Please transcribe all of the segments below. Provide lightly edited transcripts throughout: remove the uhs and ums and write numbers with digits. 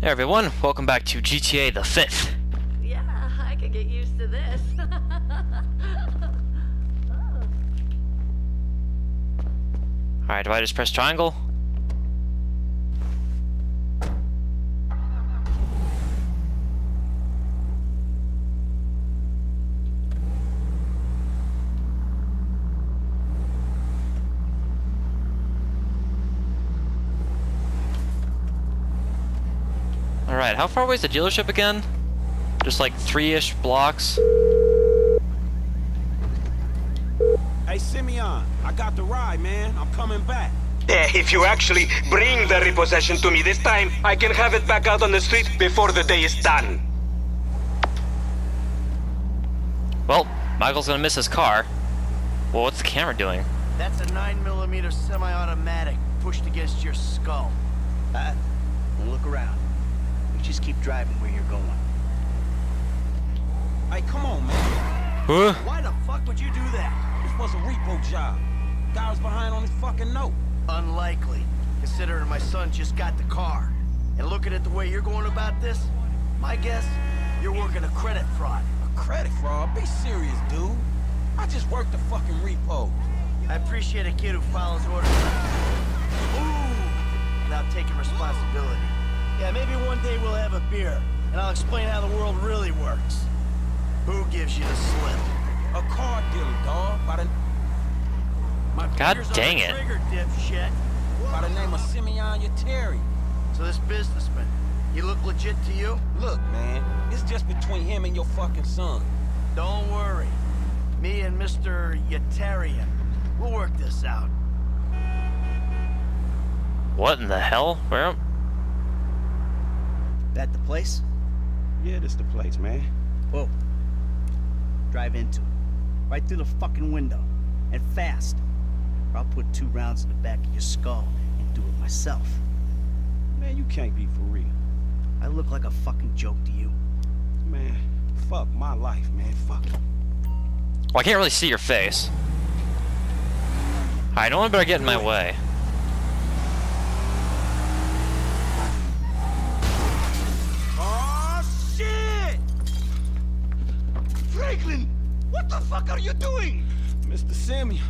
Hey everyone, welcome back to GTA the 5th. Yeah, I could get used to this. Oh. Alright, do I just press triangle? Alright, how far away is the dealership again? Just like 3-ish blocks. Hey Simeon, I got the ride, man. I'm coming back. Yeah, if you actually bring the repossession to me this time, I can have it back out on the street before the day is done. Well, Michael's gonna miss his car. Well, what's the camera doing? That's a 9mm semi-automatic pushed against your skull. Look around. Just keep driving where you're going. Hey, come on, man. Huh? Why the fuck would you do that? This was a repo job. Guy was behind on his fucking note. Unlikely, considering my son just got the car. And looking at the way you're going about this, my guess, you're working a credit fraud. A credit fraud? Be serious, dude. I just worked the fucking repo. I appreciate a kid who follows orders. Ooh, without taking responsibility. Yeah, maybe one day we'll have a beer, and I'll explain how the world really works. Who gives you the slip? A car dealer, dog. God dang it. Trigger, dipshit. By the name of Simeon Yetarian. So this businessman, he look legit to you? Look, man, it's just between him and your fucking son. Don't worry. Me and Mr. Yetarian, we'll work this out. What in the hell? Where? That the place? Yeah, this the place, man. Whoa. Drive into it. Right through the fucking window. And fast. Or I'll put 2 rounds in the back of your skull and do it myself. Man, you can't be for real. I look like a fucking joke to you. Man, fuck my life, man. Fuck it. Well, I can't really see your face. Alright, no one better get in my way. What the fuck are you doing? Mr. Samuel,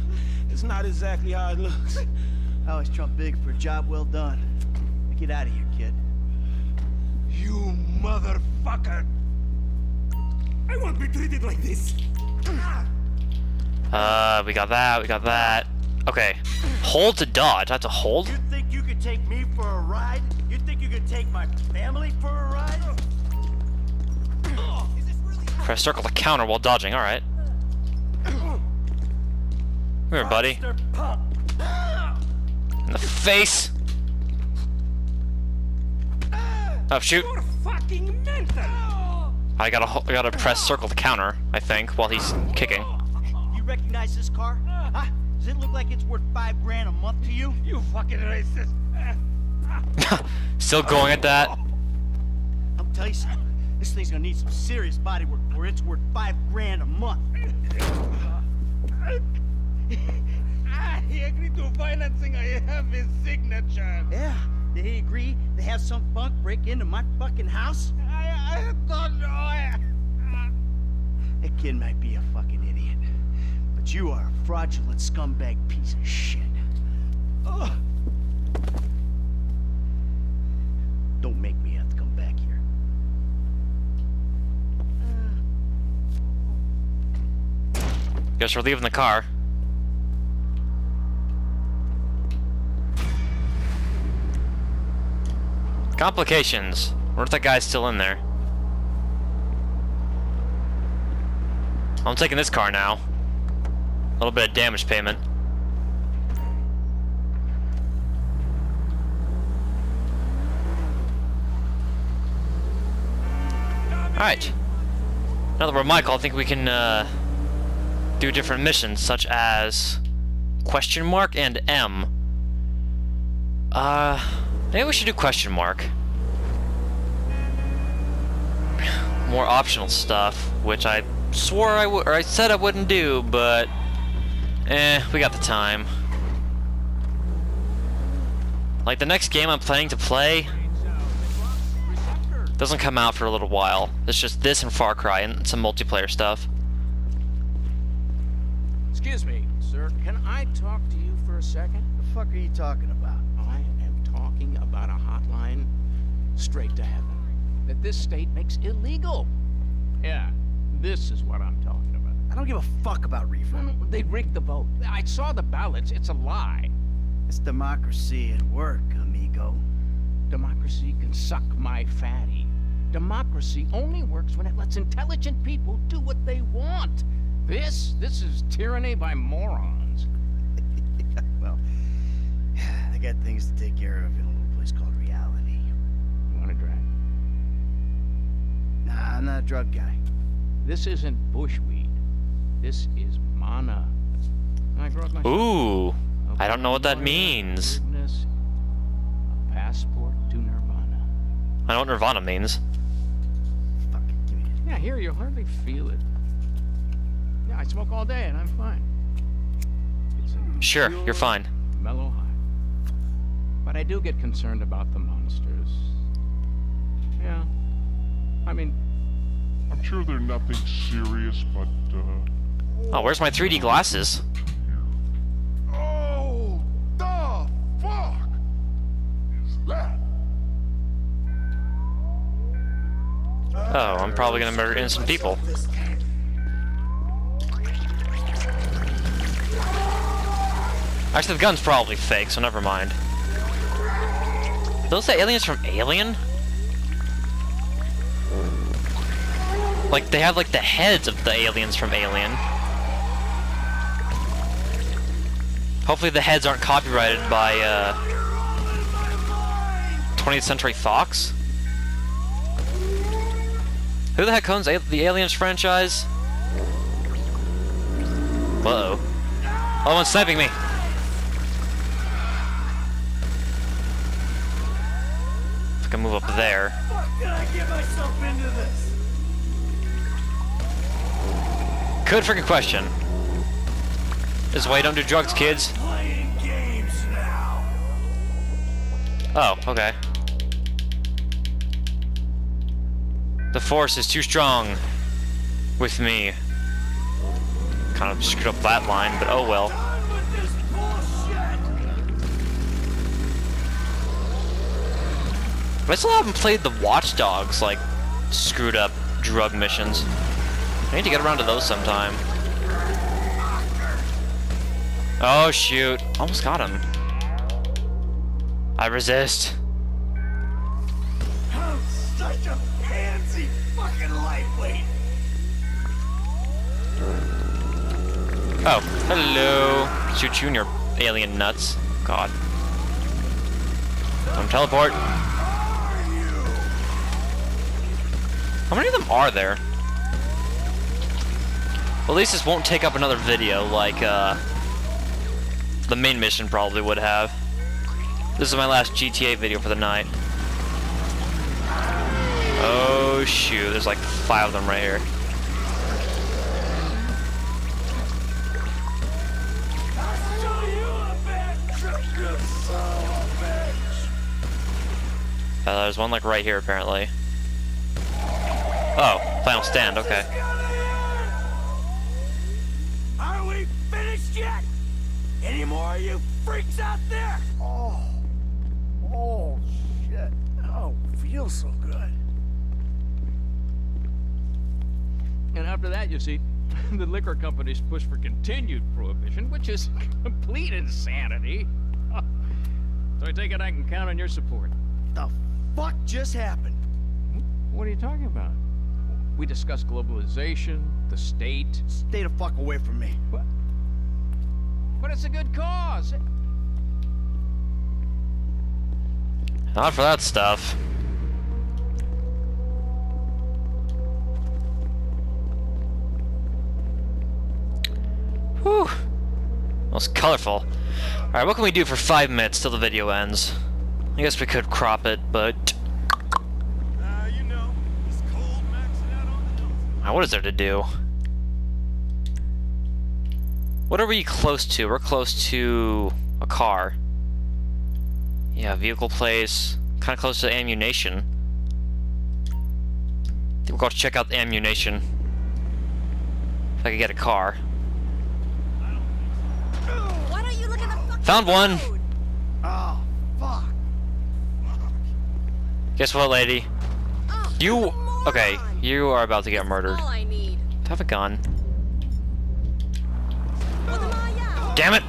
it's not exactly how it looks. I always trump big for a job well done. Now get out of here, kid. You motherfucker. I won't be treated like this. We got that, Okay, hold to dodge. I have to hold? You think you could take me for a ride? You think you could take my family for a ride? Press circle to counter while dodging, alright. Come here, buddy. In the face! Oh, shoot. I gotta press circle to counter, I think, while he's kicking. You recognize this car? Huh? Does it look like it's worth $5 grand a month to you? You fucking racist! Still going at that. I'm telling you something. This thing's gonna need some serious body work or it's worth $5 grand a month. He agreed to financing. I have his signature. Yeah, did he agree to have some punk break into my fucking house? I don't know. That kid might be a fucking idiot, but you are a fraudulent scumbag piece of shit. Oh. Don't make me have to come back here. Guess we're leaving the car. Complications. What if that guy's still in there? I'm taking this car now. A little bit of damage payment. Alright. Now that we're Michael, I think we can, do different missions such as question mark and M. Maybe we should do question mark. More optional stuff, which I swore I would, or I said I wouldn't do, but we got the time. Like the next game I'm planning to play Doesn't come out for a little while. It's just this and Far Cry and some multiplayer stuff. Excuse me, sir. Can I talk to you for a second? The fuck are you talking about? I am talking about a hotline straight to heaven that this state makes illegal. Yeah, this is what I'm talking about. I don't give a fuck about refund. They rigged the vote. I saw the ballots. It's a lie. It's democracy at work, amigo. Democracy can suck my fatty. Democracy only works when it lets intelligent people do what they want. This is tyranny by morons. Well, I got things to take care of in a little place called reality. You want a drag? Nah, I'm not a drug guy. This isn't bushweed. This is mana. I grew up myself. Ooh, okay. I don't know what that means. Passport to Nirvana. I know what Nirvana means. Fuck, give me that. Yeah, here you hardly feel it. Yeah, I smoke all day and I'm fine. Sure, you're fine. Mellow high. But I do get concerned about the monsters. Yeah. I mean, I'm sure they're nothing serious, but oh, where's my 3D glasses? Oh, the fuck! That. Oh, I'm probably gonna murder innocent people. Actually, the gun's probably fake, so never mind. Are those the aliens from Alien? Like, they have, like, the heads of the aliens from Alien. Hopefully the heads aren't copyrighted by, 20th Century Fox? Who the heck owns the Aliens franchise? Uh-oh. Oh, one's sniping me! If I can move up there. How the fuck did I get myself into this? Good freaking question. This is why you don't do drugs, kids. Oh, okay. The force is too strong with me. Kind of screwed up that line, but oh well. I still haven't played the Watchdogs, like, screwed up drug missions. I need to get around to those sometime. Oh shoot, almost got him. I resist. I'm such a pansy fucking lightweight. Oh, hello. Shoot you and your alien nuts. God. Don't teleport. How many of them are there? Well, at least this won't take up another video like the main mission probably would have. This is my last GTA video for the night. Oh shoot, there's like 5 of them right here. There's one like right here apparently. Oh, final stand, okay. Are we finished yet? Any more of you freaks out there? Oh. Oh, shit. Oh, feels so good. And after that, you see, the liquor companies push for continued prohibition, which is complete insanity. So I take it I can count on your support. The fuck just happened? What are you talking about? We discussed globalization, the state. Stay the fuck away from me. What? But it's a good cause. Not for that stuff. Whew. Most colorful. Alright, what can we do for 5 minutes till the video ends? I guess we could crop it, but you know, it's cold maxing out on the dumps. Now, what is there to do? What are we close to? We're close to a car. Yeah, vehicle place. Kind of close to AmmuNation. We're going to check out the AmmuNation. If I can get a car. Why don't you look at the fucking Found one! Road? Oh, fuck. Guess what, lady? Oh, you... Okay, you are about to get murdered. All I need. Have a gun. Damn it!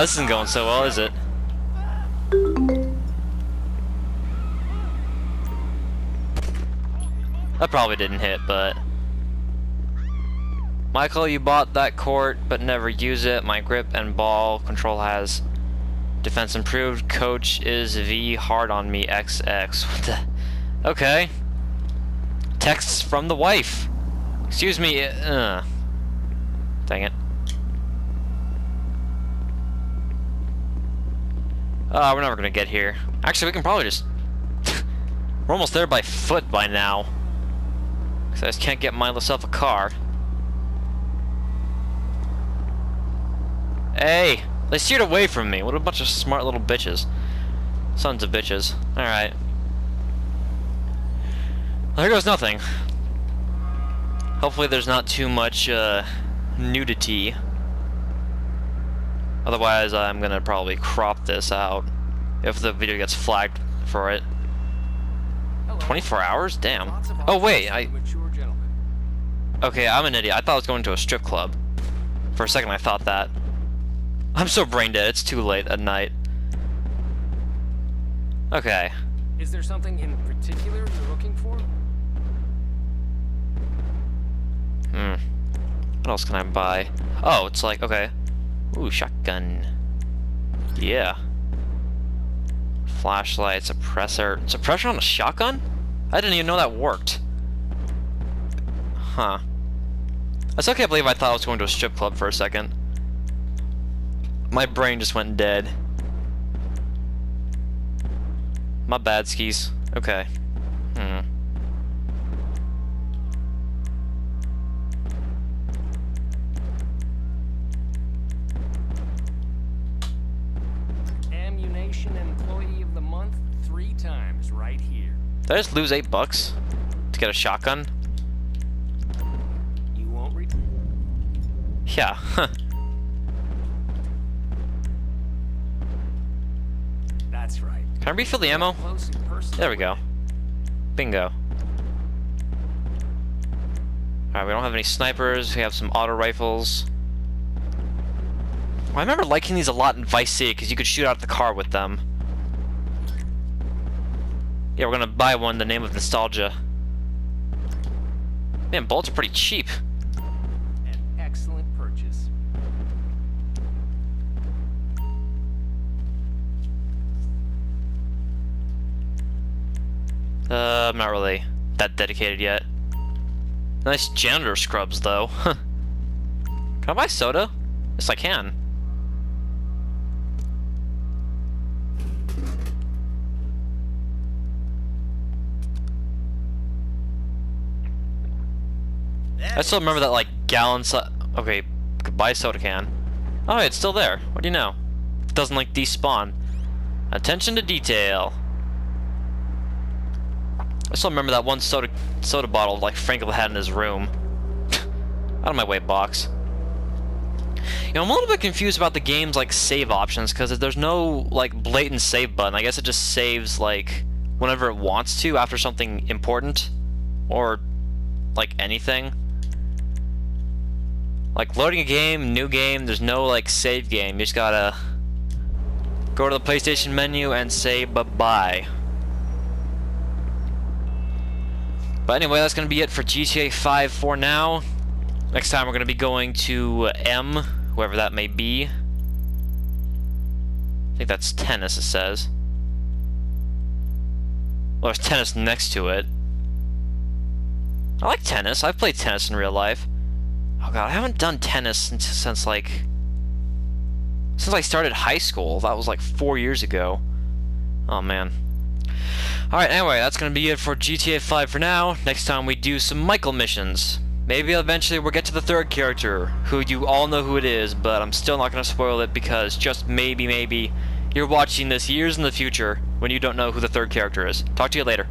This isn't going so well, is it? That probably didn't hit, but... Michael, you bought that court, but never use it. My grip and ball control has defense improved. Coach is V hard on me, XX. What the... Okay. Texts from the wife. Excuse me, dang it. We're never gonna get here. Actually, we can probably just... We're almost there by foot by now. Because I just can't get myself a car. Hey! They steered away from me. What a bunch of smart little bitches. Sons of bitches. Alright. Well, here goes nothing. Hopefully there's not too much, nudity. Otherwise, I'm gonna probably crop this out if the video gets flagged for it. Hello. 24 hours? Damn. Oh, wait, Okay, I'm an idiot. I thought I was going to a strip club. For a second, I thought that. I'm so brain dead. It's too late at night. Okay. Is there something in particular you're looking for? What else can I buy? Oh, it's like, okay. Ooh, shotgun. Yeah. Flashlight, suppressor. Suppressor on a shotgun? I didn't even know that worked. Huh. I still can't believe I thought I was going to a strip club for a second. My brain just went dead. My bad, skis. Okay. Did I just lose $8 to get a shotgun? You won't read. Yeah. Huh. That's right. Can I refill the ammo? There we go. Bingo. Alright, we don't have any snipers. We have some auto rifles. Well, I remember liking these a lot in Vice City because you could shoot out of the car with them. Yeah, we're gonna buy one in the name of nostalgia. Man, bullets are pretty cheap. An excellent purchase. I'm not really that dedicated yet. Nice janitor scrubs, though. Can I buy soda? Yes, I can. I still remember that, like, gallon soda. Okay, goodbye soda can. Oh, it's still there. What do you know? It doesn't, like, despawn. Attention to detail. I still remember that one soda bottle, like, Frankel had in his room. Out of my way, box. You know, I'm a little bit confused about the game's, like, save options, because there's no, like, blatant save button. I guess it just saves, like, whenever it wants to after something important. Or, like, anything. Like, loading a game, new game, there's no, like, save game. You just gotta go to the PlayStation menu and say bye-bye. But anyway, that's gonna be it for GTA 5 for now. Next time we're gonna be going to M, whoever that may be. I think that's tennis, it says. Well, there's tennis next to it. I like tennis. I've played tennis in real life. Oh god, I haven't done tennis since I started high school. That was like 4 years ago. Oh man. Alright, anyway, that's gonna be it for GTA 5 for now. Next time we do some Michael missions. Maybe eventually we'll get to the third character, who you all know who it is, but I'm still not gonna spoil it because just maybe, you're watching this years in the future when you don't know who the third character is. Talk to you later.